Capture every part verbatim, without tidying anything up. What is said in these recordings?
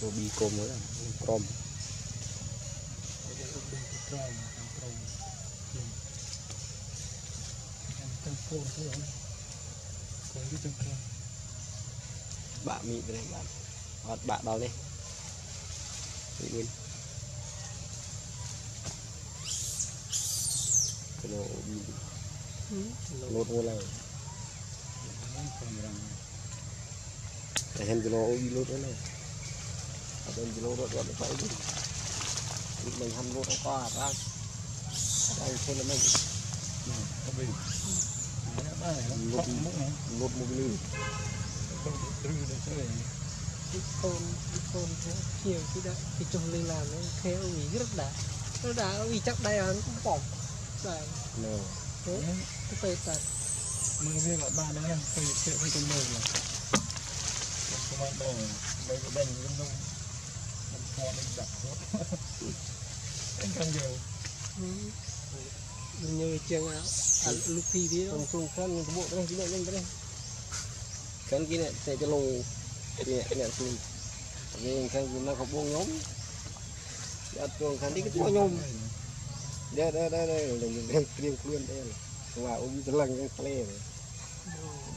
Ruby Chrome mới là Chrome. Bạn mịn đây bạn, hoặc bạn đào lên. Mịn. Cái đồ mịn. Lột vô này. Tại hình cái đồ mịn lột vô này. Ở bên cái đồ lột lột phải đi. Mình hâm lột nó qua ra. Đây thôi là mình. Các bình. Lột mũi này, lột mũi lưỡi. Rư để chơi cái con cái con nhiều cái đấy cái chồng lên làm nó theo ý rất đã nó đã vì chắc đây hắn cũng bỏng rồi đấy cái tay tay mương riêng lại ba đấy nha phải chịu cái con mồi rồi con mồi đồ đây cái đành cái nông làm kho làm giặt hết anh càng nhiều nhiều trường áo lúc khi đi ông trùng khăn người bộ đây cái này lên đây kan kini saya jelung dia nak sini, dia kan guna kau buang nyom, dia tuang kan dia kau nyom, dia dah dah dah dengan dengan krim krim dia, wah ubi terlang yang kler,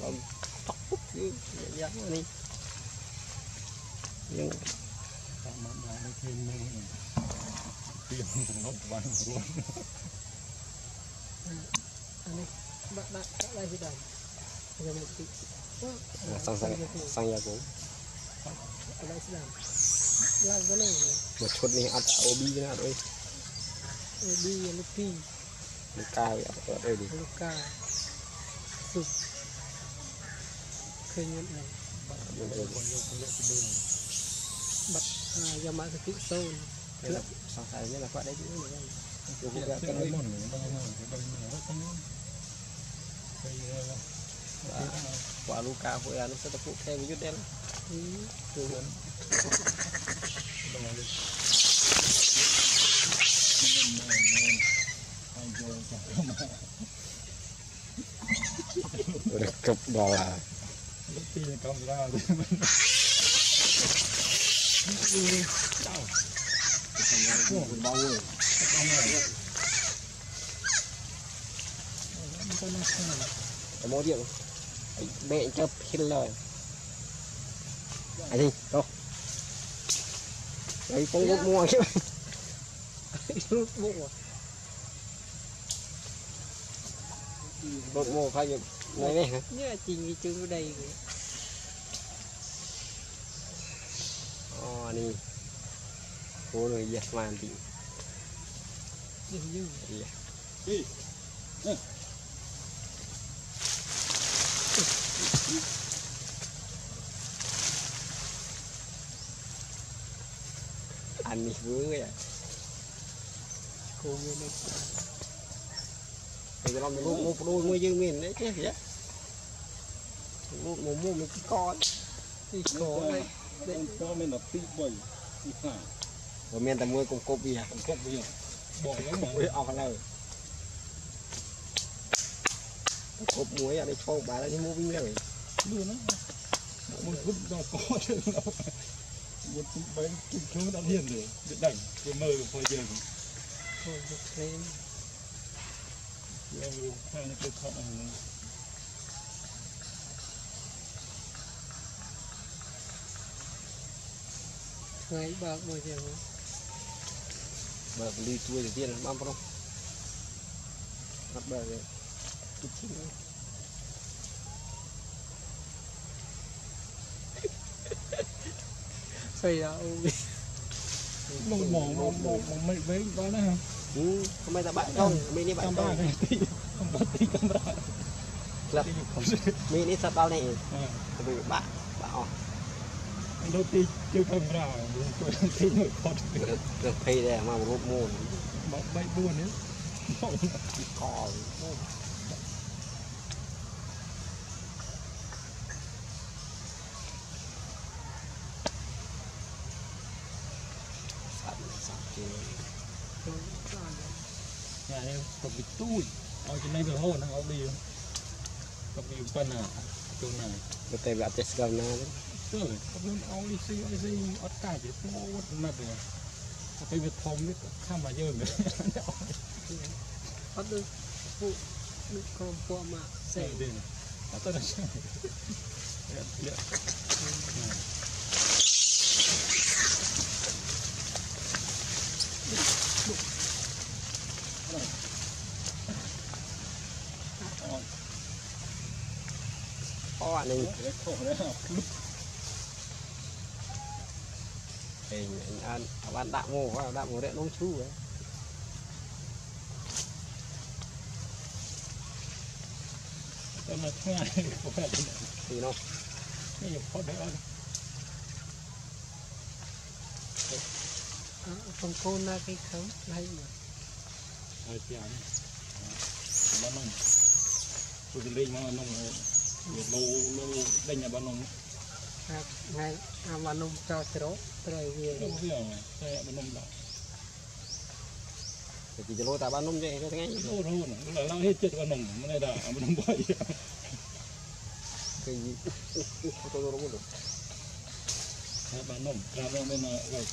bang takut dia ni, yang sama ada krim ni, krim nak buang buang, ini nak nak lagi dah, yang mesti sang sang sang nhà cũng một chút này ăn cả obi cái nào đây obi lupi luka vậy ở đây đi luka súp khơi nhuyễn này bật dầm mã thực sâu sang sài như là quạ đấy chứ quả luka của anh sẽ tập phụ theo với đen rồi cặp đò là bao nhiêu mẹ cho hết lời à đi đâu đấy con rút mua chứ rút mua rút mua phải được này này nhớ là chỉnh cái chữ đây rồi oh này cô này giặt màn thì dừng dừng đi anh đi vướng à cô như này bây giờ làm một một đôi môi dương miền đấy chứ gì á một một một cái con thì con này con mình là tị bồi rồi miền tây môi cùng cô bì à cùng cô bì bỏ nó bỏ đi ở này cô muối à đây cho bà là đi mua binh này đưa nó một gút giò có chứ đâu một bánh kim khương đã hiền rồi điện đảnh vừa mờ vừa phơi giường thôi được thêm em được hai cái thọ này ngày bạc mười giờ bạc đi chui thì tiền băm không bắt bạc rồi chụp chụp xây ra ôi một mỏng một một một mấy vế đó nữa hả? Ừ, không phải là bạn không, mình đi bạn không, không bắt đi camera, lập, mình đi sập bao này, bị bạn bảo, đầu tiên chưa camera, đầu tiên nổi con, được pay để mà một lốp môn, bọc bay buồn đấy, cò, nhà này cặp bị tui, ở trên đây vừa hôn nó bị cặp bị phân à, chung này, cái tay bạn test gần nó đấy, Good. Problem only see see ớt cay chỉ không ớt mà được. Cái việc thom biết tham mà dơ mình. ớt được phụ không qua mà sẻ đi. ớt tôi đang sẻ. Được. Ôi này. Hình ăn bạn đạm mồ vào đạm mồ đấy nông chú ấy. Tôi mà nghe có phải thì nó cái gì có đấy không? Phòng con là cái khấu hay mà. Hai tiền. Ba nông. Tôi lên mà nông lâu lâu đây nhà ba nông. Ngày ba nông cho siro. Terakhir. Jadi jelo tak banum je, kita tengah. Jelo run, lalang hijau banum, mana dah banum bayi. Kegi, kita dorong dulu. Tak banum, kerana mana baik.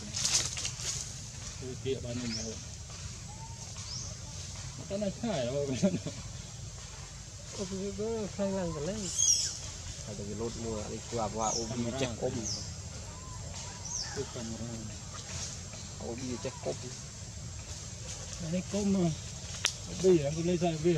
Tiap banum baik. Kita nak cai, apa macam tu? Oh, kita orang lang lang. Ada jelo semua, ada kuat kuat, om cek om. Hãy subscribe cho kênh Ghiền Mì Gõ để không bỏ lỡ những video hấp dẫn.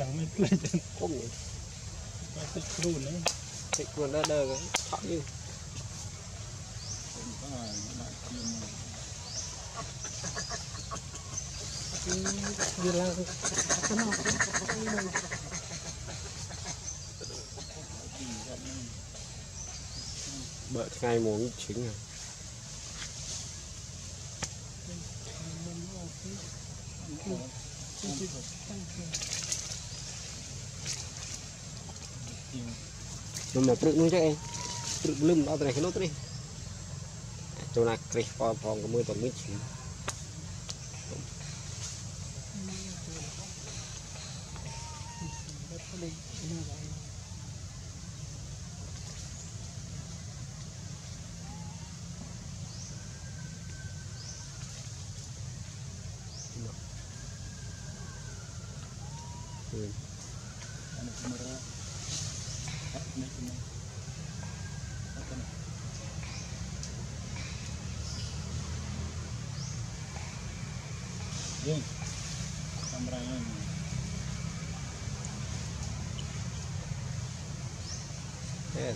Nomor truk ni je, truk belum ada lagi not ni. Cuma kerih pom-pom kemudian termicin. Jom, kamera yang ini. Eh,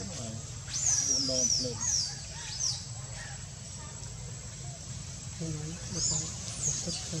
Hãy subscribe cho kênh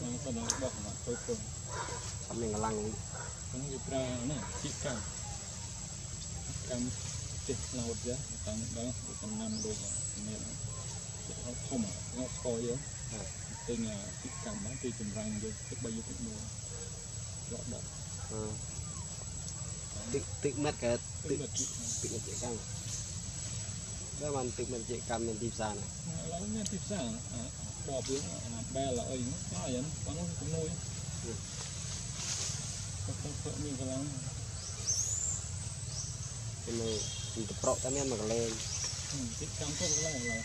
xong sau đó bọc vào phơi phơi xong mình lăn xong rồi ra này chít cam cam chít là một giá tăng đó một trăm năm đôi này nó không à nó coi yếu tên là chít cam bán tươi từng rang rồi tất bao nhiêu cũng mua lọt đợt tự tự mất cả tự tự mình chạy cam, đó mình tự mình chạy cam mình tiếp sàn này. Lâu nha tiếp sàn, bỏ bướm, bè là ấy, nó vậy, con cũng nuôi. Không sợ mình cái lắm. Cái này mình tập rọ cái men mà lên. Tiếp cam không có lại là.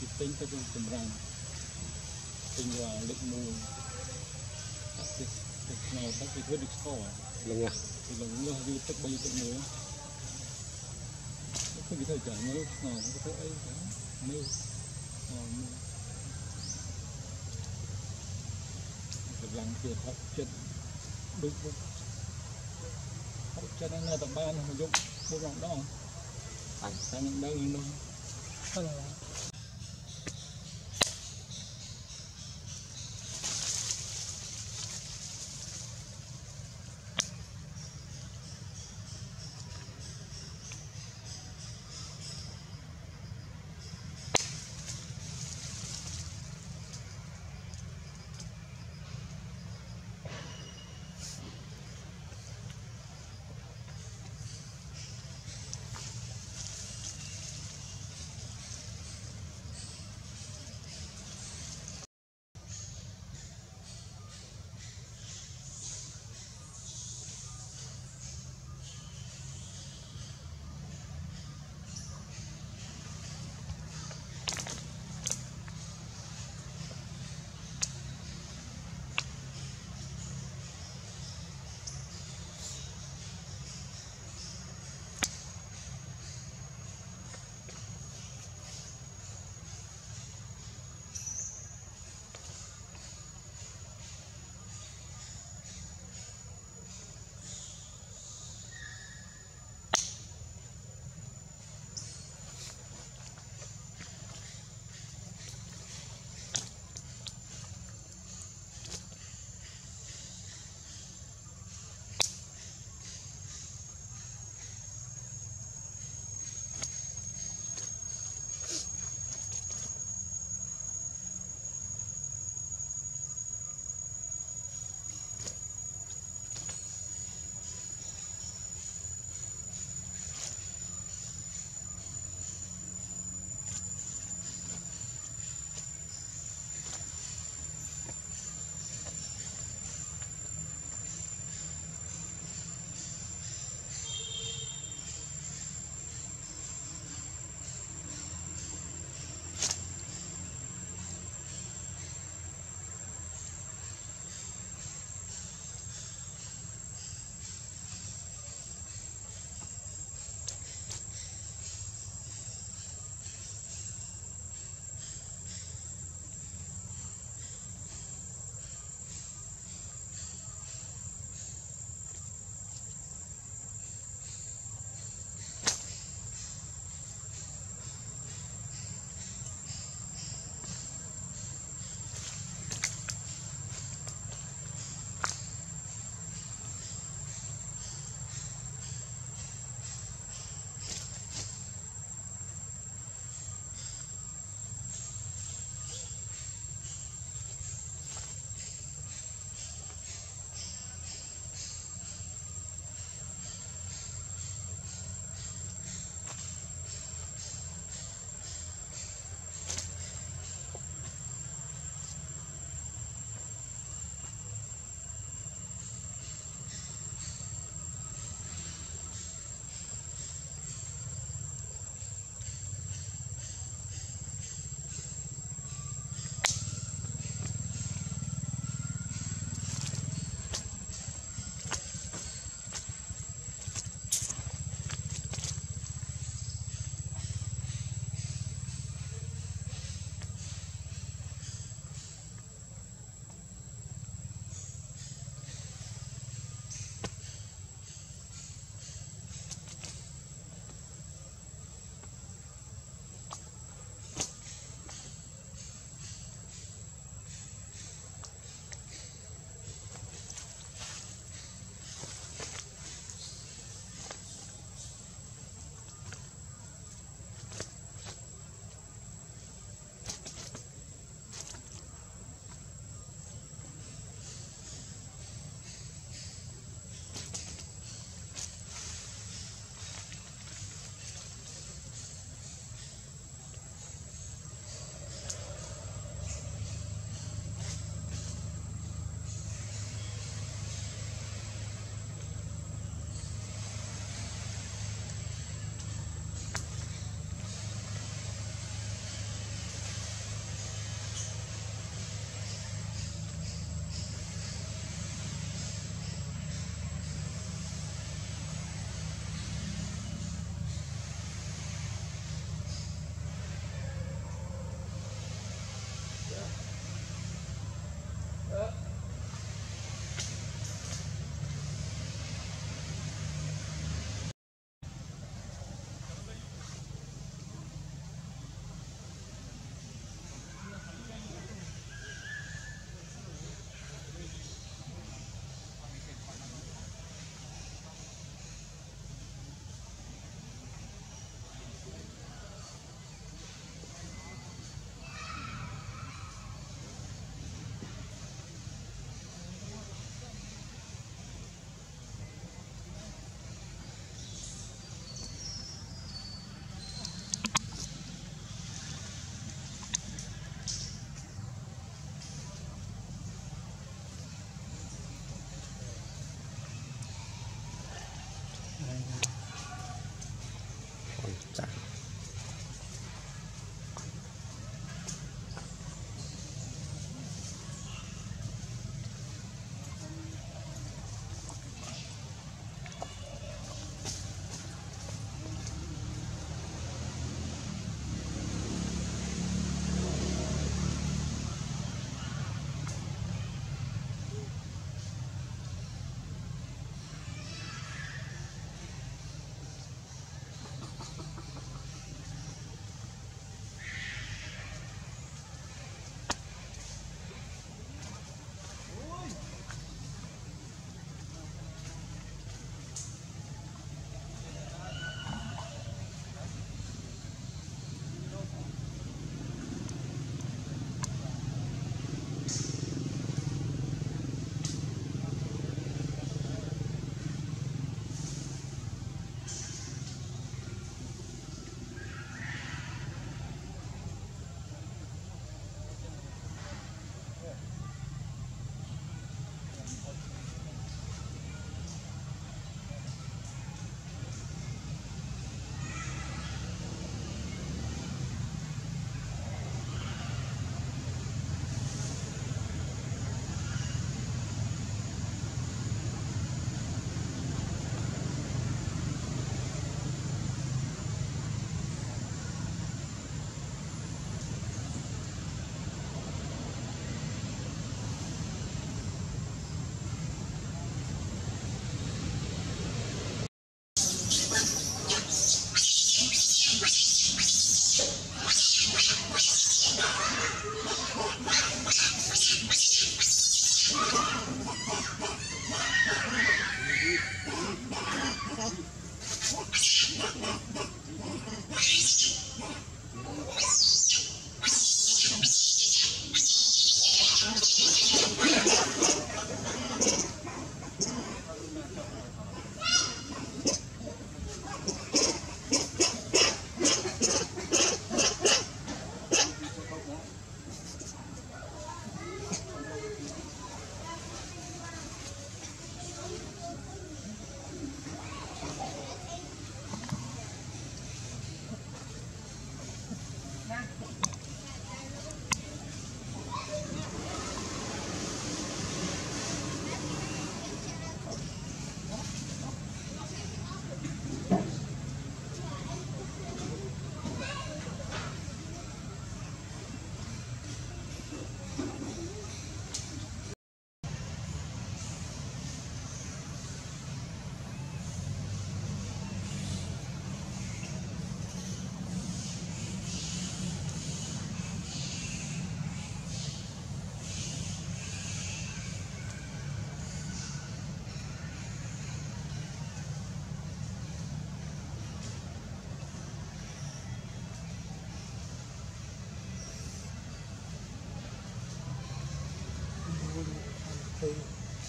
Tiếp tinh cái con tầm răng, tinh là lực nuôi. Nào tất cả được score lần nào thì lần nào thì tất bao nhiêu tất nhiều không biết thời trả nó nào cũng có ấy nêu ำลังเกิดหกเจ็ดดุบุกหกเจ็ดนั่นเนี่ยตั้งบ้านมันยุบบุกหลังน้องตั้งตั้งยังได้ยังด้วยตั้งอะไร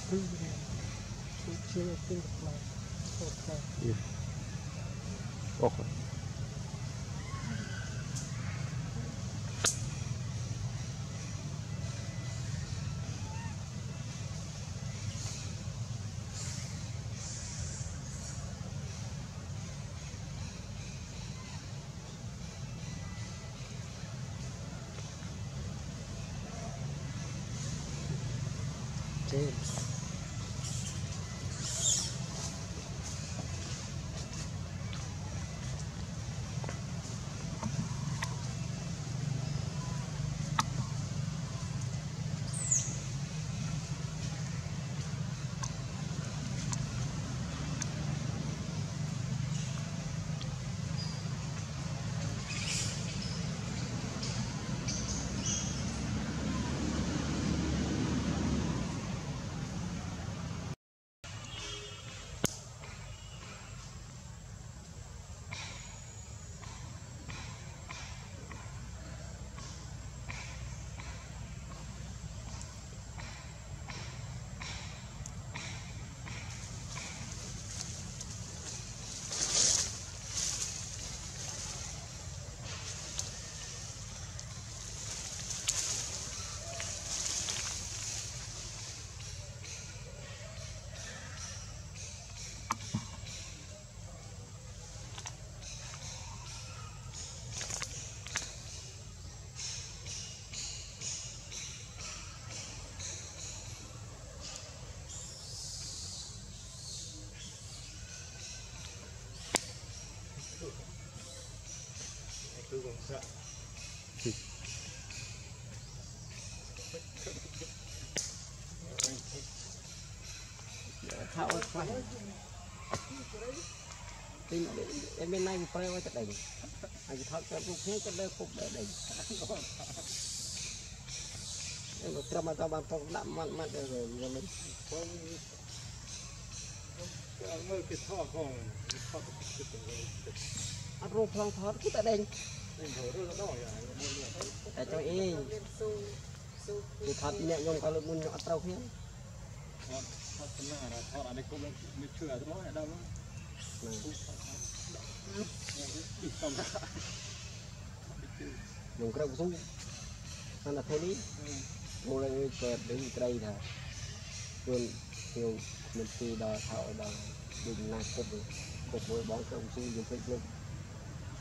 Плохо. James. Yeah. How was fun? Then bên này mình phải quay cái đấy. Anh tháo cái bụng hết cái đấy cục đấy. Em có trâm trâm bằng tóc lắm mặt mặt rồi mình. Cái mưa cái thọ không, thọ cái cái. Ăn rô phong thọ cái tại đây. Tại cho ý thì thật nhẹ nhàng có lượng môn nhỏ trâu khiến thật là thật là này cũng mới chừa cho nó ở đâu đó dùng cái đầu dung nên là thế lý một là người cợt đứng cây là luôn nhiều mình tì đòi thảo đòi đừng là cột cột với bóng trông dung dùng phích luôn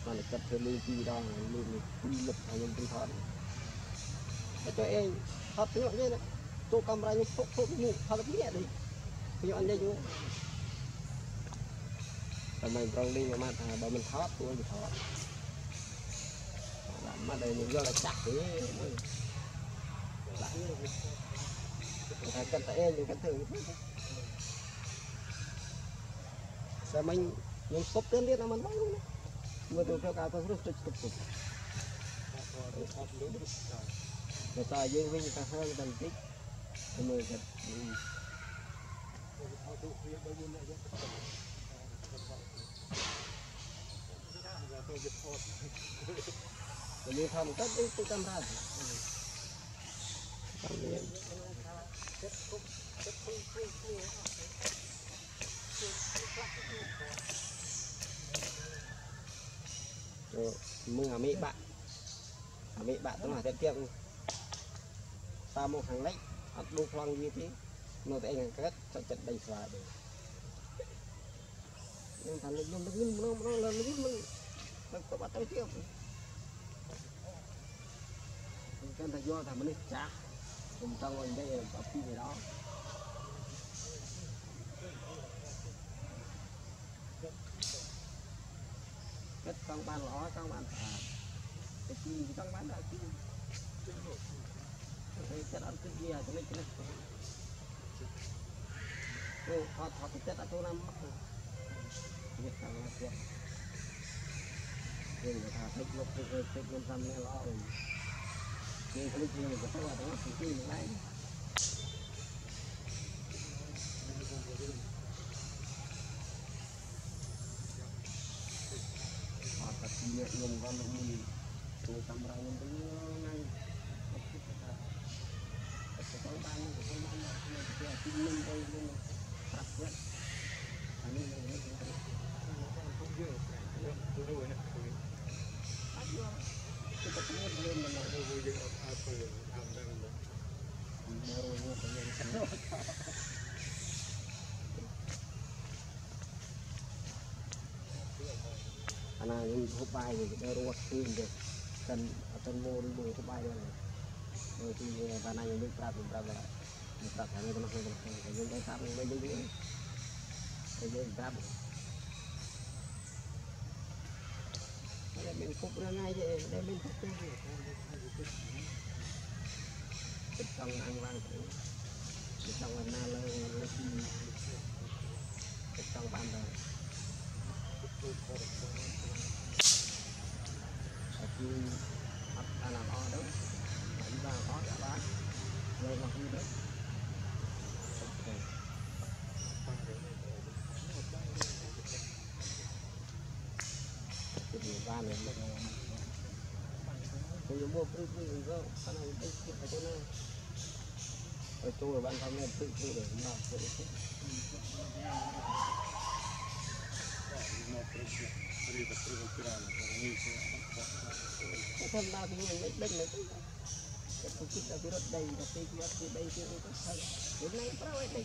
mà lại cất thêm lên kia đó, lên quy lực ở bên tinh thần. Cho em học tiếng Anh đấy, tôi camera như phốt phốt như học tiếng Nhật đấy, tiếng Anh đấy chú. Tại mình trong đi mà mà bảo mình thót tôi bị thót. Mà đây mình do là chặt đấy. Cất tại em những cái thứ. Sao mình mình sốt tiếng Việt là mình nói luôn. Mưa từ theo cá tôi rất rất cực cực. Người ta dây với người ta hơi đầm tích, mưa giật. Mình thầm tất đấy tôi cam ra. Mưa mấy bạn mấy bạn tôi hỏi thêm tiệm ta một hàng lấy ăn đu khoang như thế nó sẽ anh cất cho trận đầy xòa được nhưng thằng nó nó nó nó nó nó có bắt tay tiệm cái thằng do thằng nó chả cùng tao ngồi đây là có pin gì đó cất con ban lõ con ban cái gì con bán đại chi cái chất ăn cái gì à cái này cái này họ họ cái chất ăn tôi làm việc làm là việc người ta thích lúc thích thích luôn tâm này lõ nhưng cái gì mình có thể là đó là cái gì đấy nhẹ nhàng và mình tôi tâm ra những thứ này อันนั้นยังพบไปอยู่เดี๋ยวรวดขึ้นเดี๋ยวกันอัตโนมือดูพบไปเลย rồi thì bà này mình tập mình tập là mình tập hàng ngày con hàng ngày hàng ngày cái tập mình mới biết cái gì tập mình phục ra ngay vậy để mình phục cái gì cái trong ăn vàng cái trong ăn na lơ cái trong ban đầu cái mặt ta làm o đó và có cả bán rồi là không được cái điều ba này mình mua tự tự rồi sau này tự tự phải thế nào rồi tôi ở ban công này tự tự để mà tự tự không ba thì mình đứt nữa cũng chỉ là virus đây là cái virus từ đây từ đây tới đây đến nay bao nhiêu đây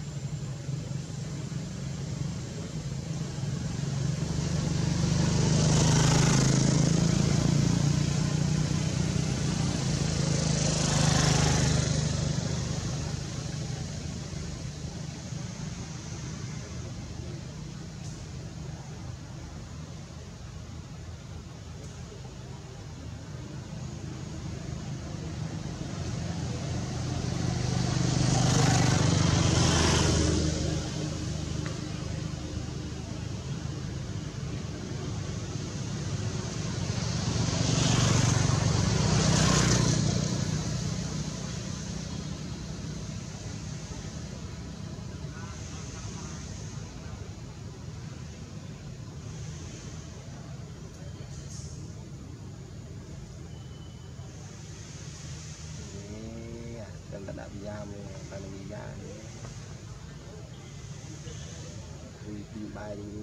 Bài đi rồi.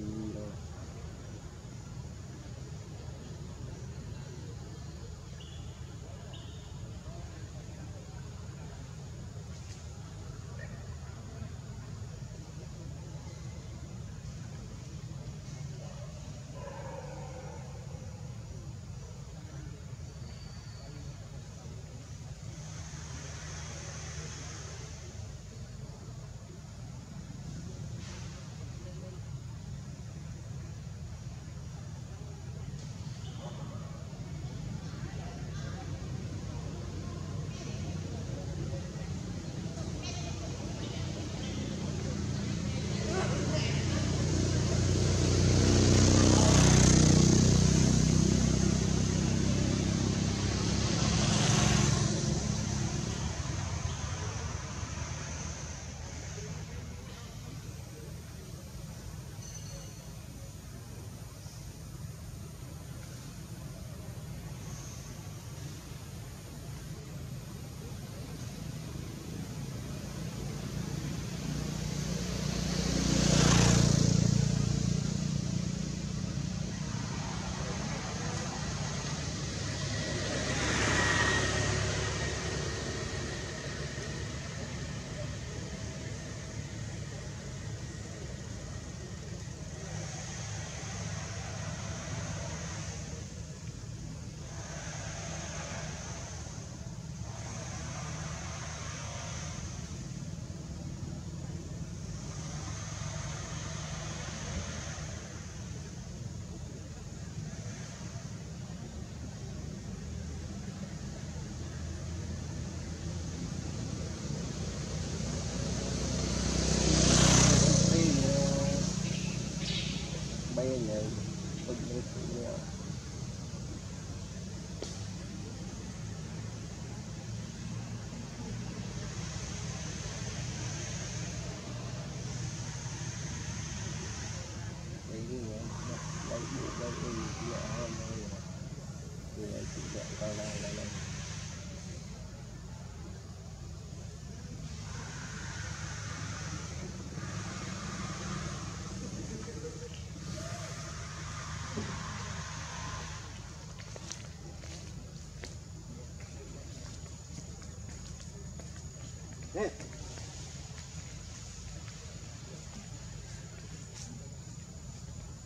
Hey. Hey.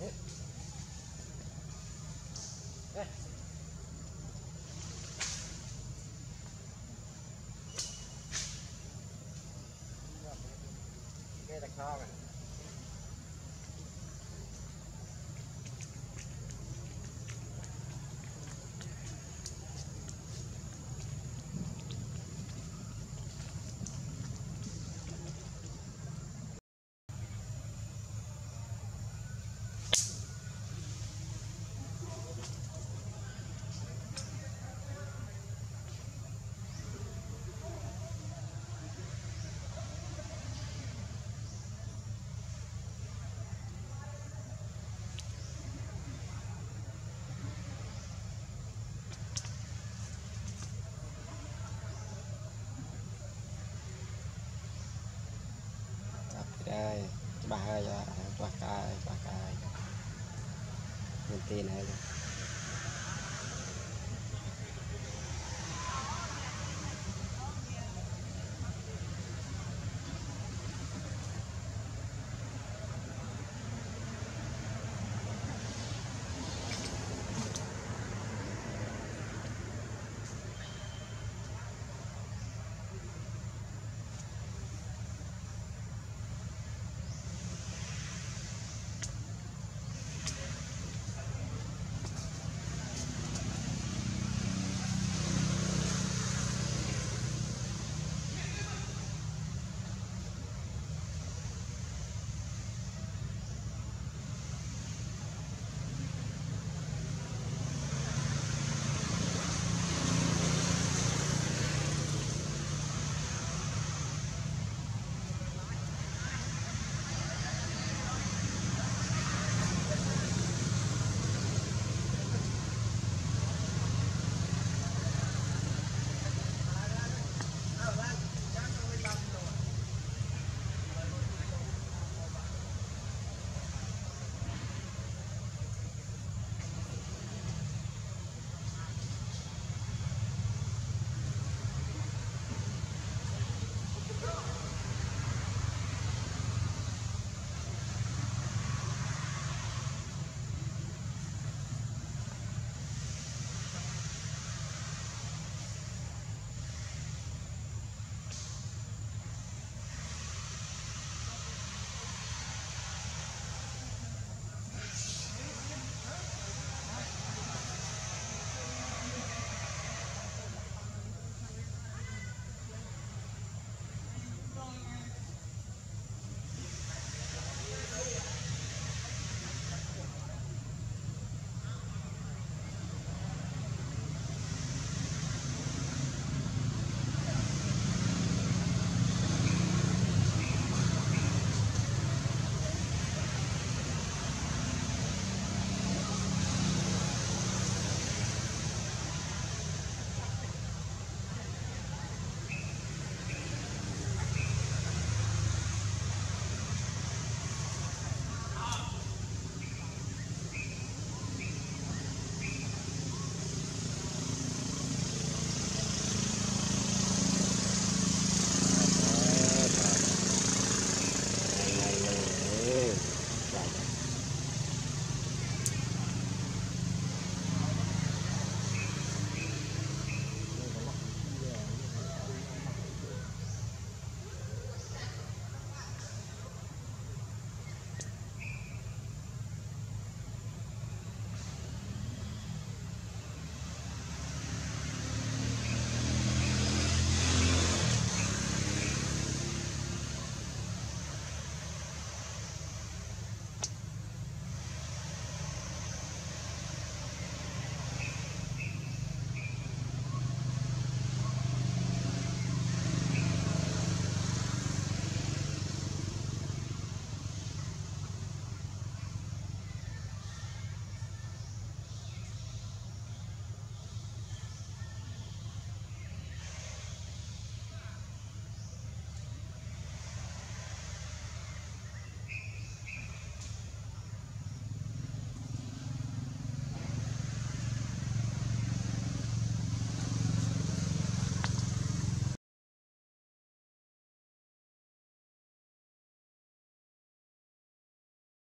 Hey. Get a car. Pakai pakai pakai nanti nanti